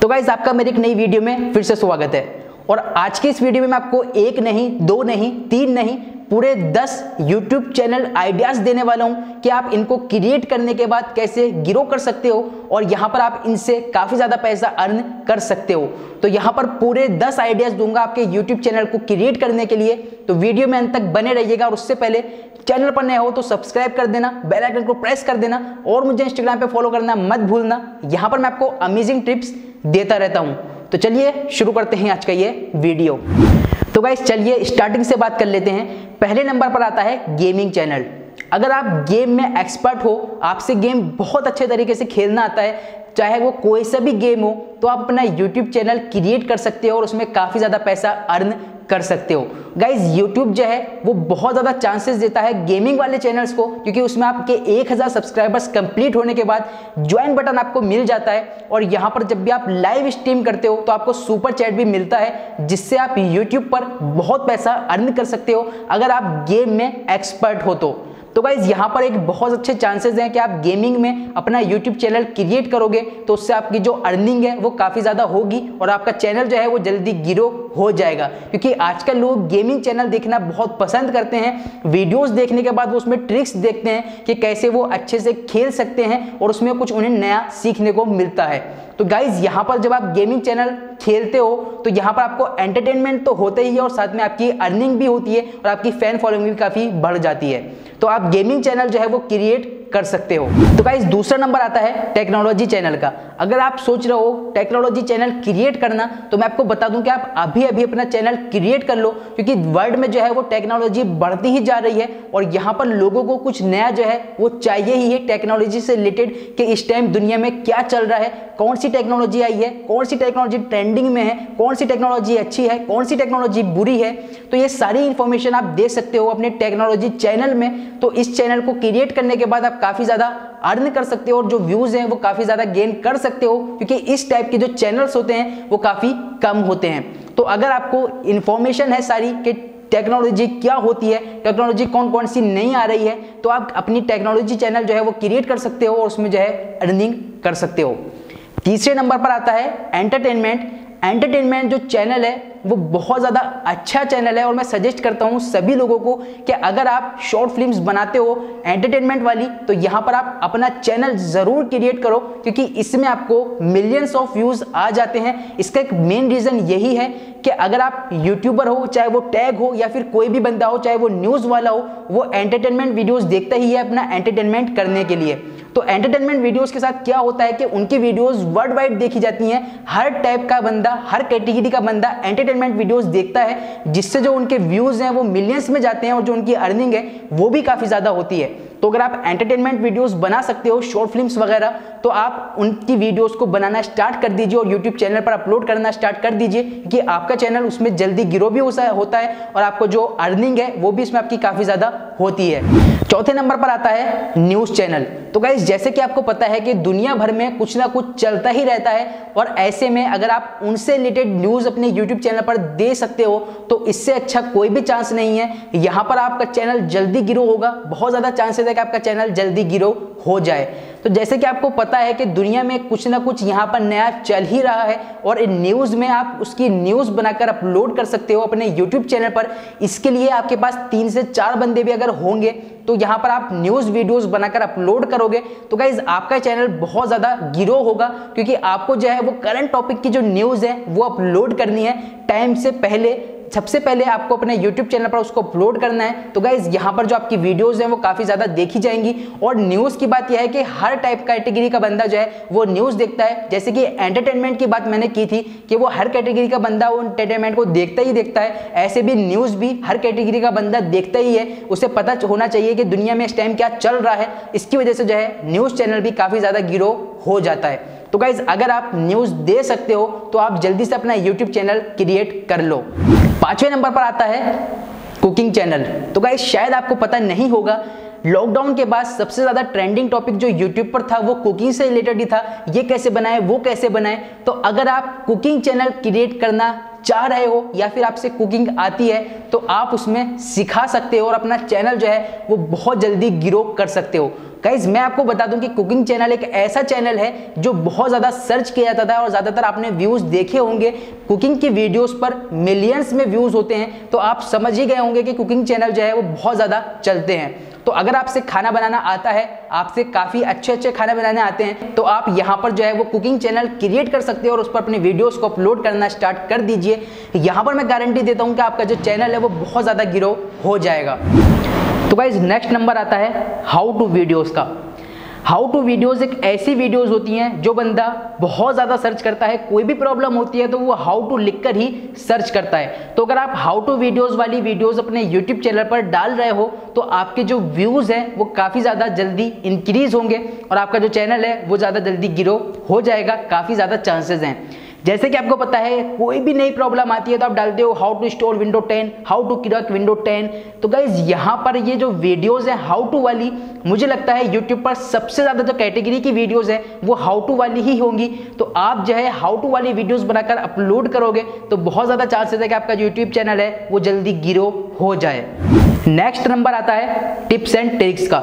तो गाइस आपका मेरी एक नई वीडियो में फिर से स्वागत है। और आज की इस वीडियो में मैं आपको एक नहीं, दो नहीं, तीन नहीं, पूरे 10 YouTube चैनल आइडियाज़ देने वाला हूं कि आप इनको क्रिएट करने के बाद कैसे ग्रो कर सकते हो और यहाँ पर आप इनसे काफ़ी ज़्यादा पैसा अर्न कर सकते हो। तो यहाँ पर पूरे 10 आइडियाज़ दूंगा आपके YouTube चैनल को क्रिएट करने के लिए। तो वीडियो में अंत तक बने रहिएगा और उससे पहले चैनल पर नए हो तो सब्सक्राइब कर देना, बेल आइकन को प्रेस कर देना और मुझे इंस्टाग्राम पर फॉलो करना मत भूलना। यहाँ पर मैं आपको अमेजिंग टिप्स देता रहता हूँ। तो चलिए शुरू करते हैं आज का ये वीडियो। तो गाइस चलिए स्टार्टिंग से बात कर लेते हैं। पहले नंबर पर आता है गेमिंग चैनल। अगर आप गेम में एक्सपर्ट हो, आपसे गेम बहुत अच्छे तरीके से खेलना आता है, चाहे वो कोई सा भी गेम हो, तो आप अपना YouTube चैनल क्रिएट कर सकते हो और उसमें काफ़ी ज़्यादा पैसा अर्न कर सकते हो। गाइज YouTube जो है वो बहुत ज़्यादा चांसेस देता है गेमिंग वाले चैनल्स को, क्योंकि उसमें आपके 1000 सब्सक्राइबर्स कंप्लीट होने के बाद ज्वाइन बटन आपको मिल जाता है। और यहाँ पर जब भी आप लाइव स्ट्रीम करते हो तो आपको सुपर चैट भी मिलता है, जिससे आप YouTube पर बहुत पैसा अर्न कर सकते हो अगर आप गेम में एक्सपर्ट हो तो। तो गाइज यहाँ पर एक बहुत अच्छे चांसेस हैं कि आप गेमिंग में अपना YouTube चैनल क्रिएट करोगे तो उससे आपकी जो अर्निंग है वो काफ़ी ज़्यादा होगी और आपका चैनल जो है वो जल्दी ग्रो हो जाएगा, क्योंकि आजकल लोग गेमिंग चैनल देखना बहुत पसंद करते हैं। वीडियोस देखने के बाद वो उसमें ट्रिक्स देखते हैं कि कैसे वो अच्छे से खेल सकते हैं और उसमें कुछ उन्हें नया सीखने को मिलता है। तो गाइज यहाँ पर जब आप गेमिंग चैनल खेलते हो तो यहाँ पर आपको एंटरटेनमेंट तो होता ही है और साथ में आपकी अर्निंग भी होती है और आपकी फैन फॉलोइंग भी काफ़ी बढ़ जाती है। तो आप गेमिंग चैनल जो है वो क्रिएट कर सकते हो। तो गाइस दूसरा नंबर आता है टेक्नोलॉजी चैनल का। अगर आप सोच रहे हो टेक्नोलॉजी चैनल क्रिएट करना, तो मैं आपको बता दूं कि आप अभी अभी अपना चैनल क्रिएट कर लो, क्योंकि वर्ल्ड में जो है वो टेक्नोलॉजी बढ़ती ही जा रही है और यहाँ पर लोगों को कुछ नया जो है वो चाहिए ही है टेक्नोलॉजी से रिलेटेड, कि इस टाइम दुनिया में क्या चल रहा है, कौन सी टेक्नोलॉजी आई है, कौन सी टेक्नोलॉजी ट्रेंडिंग में है, कौन सी टेक्नोलॉजी अच्छी है, कौन सी टेक्नोलॉजी बुरी है। तो ये सारी इंफॉर्मेशन आप दे सकते हो अपने टेक्नोलॉजी चैनल में। तो इस चैनल को क्रिएट करने के बाद आप काफ़ी ज़्यादा अर्न कर सकते हो और जो व्यूज़ हैं वो काफ़ी ज़्यादा गेन कर सकते हो, क्योंकि इस टाइप के जो चैनल्स होते हैं वो काफ़ी कम होते हैं। तो अगर आपको इन्फॉर्मेशन है सारी कि टेक्नोलॉजी क्या होती है, टेक्नोलॉजी कौन कौन सी नई आ रही है, तो आप अपनी टेक्नोलॉजी चैनल जो है वो क्रिएट कर सकते हो और उसमें जो है अर्निंग कर सकते हो। तीसरे नंबर पर आता है एंटरटेनमेंट। एंटरटेनमेंट जो चैनल है वो बहुत ज़्यादा अच्छा चैनल है और मैं सजेस्ट करता हूँ सभी लोगों को कि अगर आप शॉर्ट फिल्म्स बनाते हो एंटरटेनमेंट वाली, तो यहाँ पर आप अपना चैनल ज़रूर क्रिएट करो, क्योंकि इसमें आपको मिलियंस ऑफ व्यूज़ आ जाते हैं। इसका एक मेन रीज़न यही है कि अगर आप यूट्यूबर हो, चाहे वो टैग हो या फिर कोई भी बंदा हो, चाहे वो न्यूज़ वाला हो, वो एंटरटेनमेंट वीडियोज़ देखता ही है अपना एंटरटेनमेंट करने के लिए। तो एंटरटेनमेंट वीडियोस के साथ क्या होता है कि उनकी वीडियोस वर्ल्ड वाइड देखी जाती हैं। हर टाइप का बंदा, हर कैटेगरी का बंदा एंटरटेनमेंट वीडियोस देखता है, जिससे जो उनके व्यूज़ हैं वो मिलियंस में जाते हैं और जो उनकी अर्निंग है वो भी काफ़ी ज़्यादा होती है। तो अगर आप एंटरटेनमेंट वीडियोस बना सकते हो, शॉर्ट फिल्म्स वगैरह, तो आप उनकी वीडियोस को बनाना स्टार्ट कर दीजिए और यूट्यूब चैनल पर अपलोड करना स्टार्ट कर दीजिए, कि आपका चैनल उसमें जल्दी ग्रो भी होता है और आपको जो अर्निंग है वो भी इसमें आपकी काफ़ी ज़्यादा होती है। चौथे नंबर पर आता है न्यूज़ चैनल। तो गाइस जैसे कि आपको पता है कि दुनिया भर में कुछ ना कुछ चलता ही रहता है और ऐसे में अगर आप उनसे रिलेटेड न्यूज़ अपने यूट्यूब चैनल पर दे सकते हो तो इससे अच्छा कोई भी चांस नहीं है। यहाँ पर आपका चैनल जल्दी ग्रो होगा, बहुत ज़्यादा चांसेस है कि आपका चैनल जल्दी ग्रो हो जाए। तो जैसे कि आपको पता है कि दुनिया में कुछ ना कुछ यहाँ पर नया चल ही रहा है और इन न्यूज़ में आप उसकी न्यूज़ बनाकर अपलोड कर सकते हो अपने YouTube चैनल पर। इसके लिए आपके पास 3 से 4 बंदे भी अगर होंगे तो यहाँ पर आप न्यूज़ वीडियोस बनाकर अपलोड करोगे तो गाइज आपका चैनल बहुत ज़्यादा ग्रो होगा, क्योंकि आपको जो है वो करंट टॉपिक की जो न्यूज़ है वो अपलोड करनी है टाइम से पहले। सबसे पहले आपको अपने YouTube चैनल पर उसको अपलोड करना है। तो गाइज यहाँ पर जो आपकी वीडियोस हैं वो काफ़ी ज़्यादा देखी जाएंगी। और न्यूज़ की बात यह है कि हर टाइप कैटेगरी का बंदा जो है वो न्यूज़ देखता है। जैसे कि एंटरटेनमेंट की बात मैंने की थी कि वो हर कैटेगरी का बंदा वो एंटरटेनमेंट को देखता ही देखता है, ऐसे भी न्यूज़ भी हर कैटेगरी का बंदा देखता ही है। उसे पता होना चाहिए कि दुनिया में इस टाइम क्या चल रहा है, इसकी वजह से जो है न्यूज़ चैनल भी काफ़ी ज़्यादा ग्रो हो जाता है। तो गाइज अगर आप न्यूज़ दे सकते हो तो आप जल्दी से अपना YouTube चैनल क्रिएट कर लो। पांचवें नंबर पर आता है कुकिंग चैनल। तो गाइज शायद आपको पता नहीं होगा लॉकडाउन के बाद सबसे ज्यादा ट्रेंडिंग टॉपिक जो यूट्यूब पर था वो कुकिंग से रिलेटेड ही था। ये कैसे बनाए, वो कैसे बनाए। तो अगर आप कुकिंग चैनल क्रिएट करना चाह रहे हो या फिर आपसे कुकिंग आती है तो आप उसमें सिखा सकते हो और अपना चैनल जो है वो बहुत जल्दी ग्रो कर सकते हो। गाइज मैं आपको बता दूं कि कुकिंग चैनल एक ऐसा चैनल है जो बहुत ज़्यादा सर्च किया जाता था और ज़्यादातर आपने व्यूज़ देखे होंगे। कुकिंग के वीडियोस पर मिलियंस में व्यूज़ होते हैं, तो आप समझ ही गए होंगे कि कुकिंग चैनल जो है वो बहुत ज़्यादा चलते हैं। तो अगर आपसे खाना बनाना आता है, आपसे काफ़ी अच्छे अच्छे खाना बनाने आते हैं, तो आप यहाँ पर जो है वो कुकिंग चैनल क्रिएट कर सकते हो और उस पर अपने वीडियोज़ को अपलोड करना स्टार्ट कर दीजिए। यहाँ पर मैं गारंटी देता हूँ कि आपका जो चैनल है वो बहुत ज़्यादा ग्रो हो जाएगा। तो गाइज नेक्स्ट नंबर आता है हाउ टू वीडियोज़ का। हाउ टू वीडियोज़ एक ऐसी वीडियोज़ होती हैं जो बंदा बहुत ज़्यादा सर्च करता है, कोई भी प्रॉब्लम होती है तो वो हाउ टू लिखकर ही सर्च करता है। तो अगर आप हाउ टू वीडियोज़ वाली वीडियोज़ अपने यूट्यूब चैनल पर डाल रहे हो तो आपके जो व्यूज़ हैं वो काफ़ी ज़्यादा जल्दी इंक्रीज़ होंगे और आपका जो चैनल है वो ज़्यादा जल्दी ग्रो हो जाएगा, काफ़ी ज़्यादा चांसेज हैं। जैसे कि आपको पता है कोई भी नई प्रॉब्लम आती है तो आप डालते हो how to store window 10, how to crack window 10। तो गाइज यहाँ पर ये जो वीडियोज़ हैं हाउ टू वाली, मुझे लगता है यूट्यूब पर सबसे ज़्यादा जो कैटेगरी की वीडियोज़ हैं वो हाउ टू वाली ही होंगी। तो आप जो है हाउ टू वाली वीडियोज़ बनाकर अपलोड करोगे तो बहुत ज़्यादा चांसेस है कि आपका यूट्यूब चैनल है वो जल्दी ग्रो हो जाए। नेक्स्ट नंबर आता है टिप्स एंड ट्रिक्स का।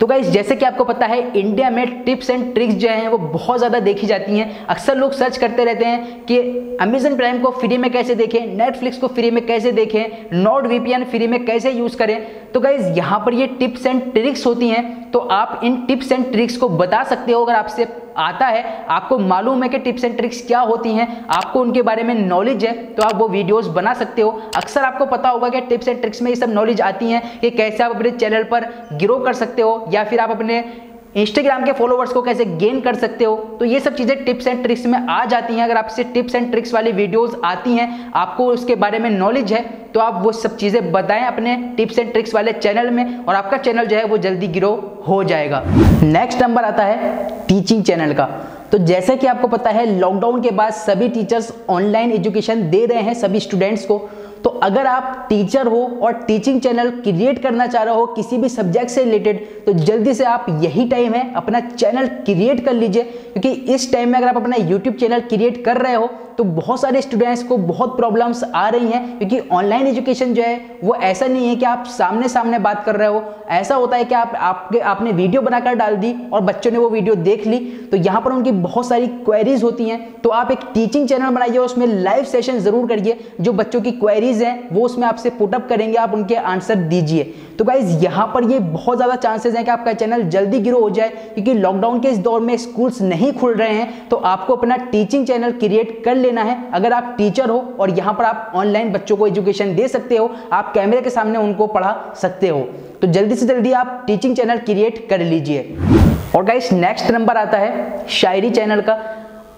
तो गाइज जैसे कि आपको पता है इंडिया में टिप्स एंड ट्रिक्स जो हैं वो बहुत ज़्यादा देखी जाती हैं। अक्सर लोग सर्च करते रहते हैं कि अमेजन प्राइम को फ्री में कैसे देखें, नेटफ्लिक्स को फ्री में कैसे देखें, नॉर्ड वीपीएन फ्री में कैसे यूज़ करें। तो गाइज यहाँ पर ये टिप्स एंड ट्रिक्स होती हैं, तो आप इन टिप्स एंड ट्रिक्स को बता सकते हो। अगर आपसे आता है, आपको मालूम है कि टिप्स एंड ट्रिक्स क्या होती हैं, आपको उनके बारे में नॉलेज है, तो आप वो वीडियोस बना सकते हो। अक्सर आपको पता होगा कि टिप्स एंड ट्रिक्स में ये सब नॉलेज आती हैं कि कैसे आप अपने चैनल पर ग्रो कर सकते हो या फिर आप अपने इंस्टाग्राम के फॉलोवर्स को कैसे गेन कर सकते हो। तो ये सब चीज़ें टिप्स एंड ट्रिक्स में आ जाती हैं। अगर आपसे टिप्स एंड ट्रिक्स वाली वीडियोस आती हैं, आपको उसके बारे में नॉलेज है, तो आप वो सब चीज़ें बताएं अपने टिप्स एंड ट्रिक्स वाले चैनल में और आपका चैनल जो है वो जल्दी ग्रो हो जाएगा। नेक्स्ट नंबर आता है टीचिंग चैनल का। तो जैसे कि आपको पता है लॉकडाउन के बाद सभी टीचर्स ऑनलाइन एजुकेशन दे रहे हैं सभी स्टूडेंट्स को। तो अगर आप टीचर हो और टीचिंग चैनल क्रिएट करना चाह रहे हो किसी भी सब्जेक्ट से रिलेटेड, तो जल्दी से आप यही टाइम है अपना चैनल क्रिएट कर लीजिए, क्योंकि इस टाइम में अगर आप अपना YouTube चैनल क्रिएट कर रहे हो तो बहुत सारे स्टूडेंट्स को बहुत प्रॉब्लम्स आ रही हैं, क्योंकि ऑनलाइन एजुकेशन जो है वो ऐसा नहीं है कि आप सामने सामने बात कर रहे हो। ऐसा होता है कि आपने वीडियो बनाकर डाल दी और बच्चों ने वो वीडियो देख ली, तो यहाँ पर उनकी बहुत सारी क्वेरीज होती हैं। तो आप एक टीचिंग चैनल बनाइए, उसमें लाइव सेशन ज़रूर करिए, जो बच्चों की क्वेरीज हैं वो उसमें आपसे पुटअप करेंगे, आप उनके आंसर दीजिए। तो गाइज यहाँ पर ये बहुत ज़्यादा चांसेस हैं कि आपका चैनल जल्दी ग्रो हो जाए, क्योंकि लॉकडाउन के इस दौर में स्कूल्स नहीं खुल रहे हैं। तो आपको अपना टीचिंग चैनल क्रिएट कर लेना है। अगर आप टीचर हो और यहाँ पर आप ऑनलाइन बच्चों को एजुकेशन दे सकते हो, आप कैमरे के सामने उनको पढ़ा सकते हो, तो जल्दी से जल्दी आप टीचिंग चैनल क्रिएट कर लीजिए। और गाइस नेक्स्ट नंबर आता है शायरी चैनल का।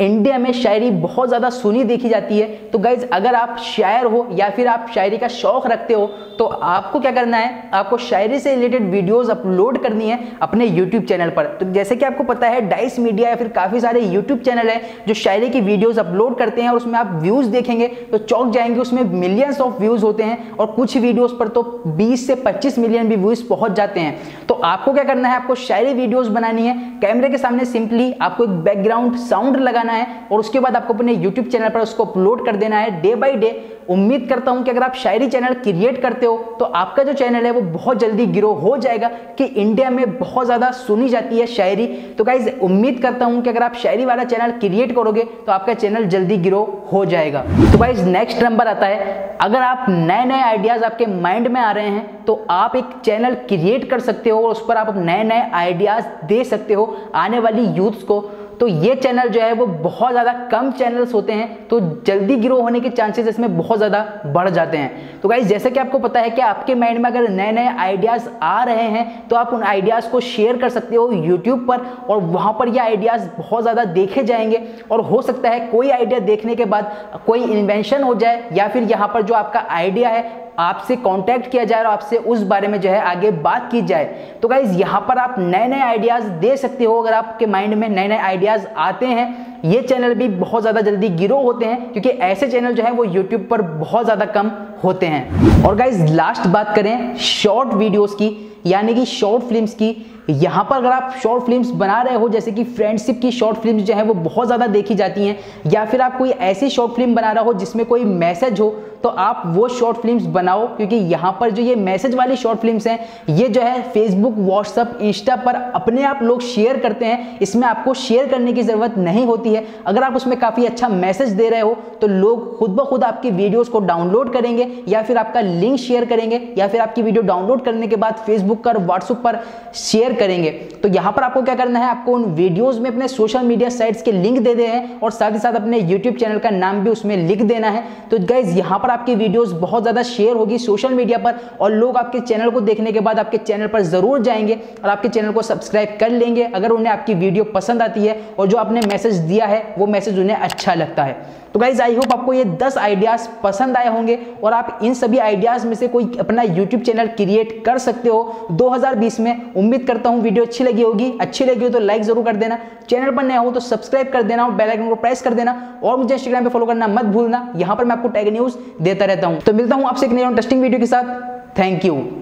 इंडिया में शायरी बहुत ज़्यादा सुनी देखी जाती है। तो गाइज अगर आप शायर हो या फिर आप शायरी का शौक़ रखते हो तो आपको क्या करना है, आपको शायरी से रिलेटेड वीडियोस अपलोड करनी है अपने यूट्यूब चैनल पर। तो जैसे कि आपको पता है डाइस मीडिया या फिर काफ़ी सारे यूट्यूब चैनल हैं जो शायरी की वीडियोज़ अपलोड करते हैं और उसमें आप व्यूज़ देखेंगे तो चौंक जाएंगे, उसमें मिलियंस ऑफ व्यूज़ होते हैं और कुछ वीडियोज़ पर तो 20 से 25 मिलियन भी व्यूज़ पहुँच जाते हैं। तो आपको क्या करना है, आपको शायरी वीडियोज़ बनानी है, कैमरे के सामने सिंपली आपको एक बैकग्राउंड साउंड लगाना है और उसके बाद आपको अपने YouTube चैनल पर उसको अपलोड कर देना है डे बाय डे। उम्मीद करता हूं कि अगर आप शायरी चैनल क्रिएट करते हो तो आपका जो चैनल है वो बहुत जल्दी ग्रो हो जाएगा, कि इंडिया में बहुत ज़्यादा सुनी जाती है शायरी। तो गाइज उम्मीद करता हूं कि अगर आप शायरी वाला चैनल क्रिएट करोगे तो आपका चैनल जल्दी ग्रो हो जाएगा। तो गाइज नेक्स्ट नंबर आता है, अगर आप नए नए आइडियाज़ आपके माइंड में आ रहे हैं तो आप एक चैनल क्रिएट कर सकते हो और उस पर आप नए नए आइडियाज़ दे सकते हो आने वाली यूथ्स को। तो ये चैनल जो है वो बहुत ज़्यादा कम चैनल्स होते हैं, तो जल्दी ग्रो होने के चांसेस इसमें बहुत ज़्यादा बढ़ जाते हैं। तो गाइज जैसे कि आपको पता है कि आपके माइंड में अगर नए नए आइडियाज़ आ रहे हैं तो आप उन आइडियाज़ को शेयर कर सकते हो यूट्यूब पर, और वहाँ पर ये आइडियाज़ बहुत ज़्यादा देखे जाएंगे और हो सकता है कोई आइडिया देखने के बाद कोई इन्वेंशन हो जाए या फिर यहाँ पर जो आपका आइडिया है आपसे कांटेक्ट किया जाए और आपसे उस बारे में जो है आगे बात की जाए। तो गाइज यहाँ पर आप नए नए आइडियाज़ दे सकते हो। अगर आपके माइंड में नए नए आइडियाज़ आते हैं, ये चैनल भी बहुत ज़्यादा जल्दी ग्रो होते हैं, क्योंकि ऐसे चैनल जो है वो यूट्यूब पर बहुत ज़्यादा कम होते हैं। और गाइज लास्ट बात करें शॉर्ट वीडियोज़ की, यानी कि शॉर्ट फिल्म्स की। यहाँ पर अगर आप शॉर्ट फिल्म्स बना रहे हो, जैसे कि फ्रेंडशिप की शॉर्ट फिल्म्स जो है वो बहुत ज़्यादा देखी जाती हैं, या फिर आप कोई ऐसी शॉर्ट फिल्म बना रहे हो जिसमें कोई मैसेज हो, तो आप वो शॉर्ट फिल्म्स बनाओ, क्योंकि यहाँ पर जो ये मैसेज वाली शॉर्ट फिल्म्स हैं, ये जो है फेसबुक, व्हाट्सअप, इंस्टा पर अपने आप लोग शेयर करते हैं। इसमें आपको शेयर करने की ज़रूरत नहीं होती है। अगर आप उसमें काफ़ी अच्छा मैसेज दे रहे हो तो लोग खुद ब खुद आपकी वीडियोज़ को डाउनलोड करेंगे, या फिर आपका लिंक शेयर करेंगे, या फिर आपकी वीडियो डाउनलोड करने के बाद फेसबुक पर, व्हाट्सअप पर शेयर करेंगे। तो यहाँ पर आपको क्या करना है, आपको उन वीडियोज़ में अपने सोशल मीडिया साइट्स के लिंक दे देने हैं, और साथ ही साथ अपने यूट्यूब चैनल का नाम भी उसमें लिख देना है। तो गाइज़ यहाँ आपकी वीडियोस बहुत ज्यादा शेयर होगी सोशल मीडिया पर, और लोग आपके चैनल को देखने के बाद आपके चैनल पर जरूर जाएंगे और आपके चैनल को सब्सक्राइब कर लेंगे, अगर उन्हें आपकी वीडियो पसंद आती है और जो आपने मैसेज दिया है वो मैसेज उन्हें अच्छा लगता है। तो गाइज आई होप आपको ये 10 आइडियाज़ पसंद आए होंगे, और आप इन सभी आइडियाज़ में से कोई अपना यूट्यूब चैनल क्रिएट कर सकते हो 2020 में। उम्मीद करता हूँ वीडियो अच्छी लगी होगी। अच्छी लगी हो तो लाइक जरूर कर देना, चैनल पर नया हो तो सब्सक्राइब कर देना और बेल आइकन को प्रेस कर देना, और मुझे इंस्टाग्राम पर फॉलो करना मत भूलना। यहाँ पर मैं आपको टैग न्यूज़ देता रहता हूँ। तो मिलता हूँ आपसे एक नई इंटरेस्टिंग वीडियो के साथ। Thank you.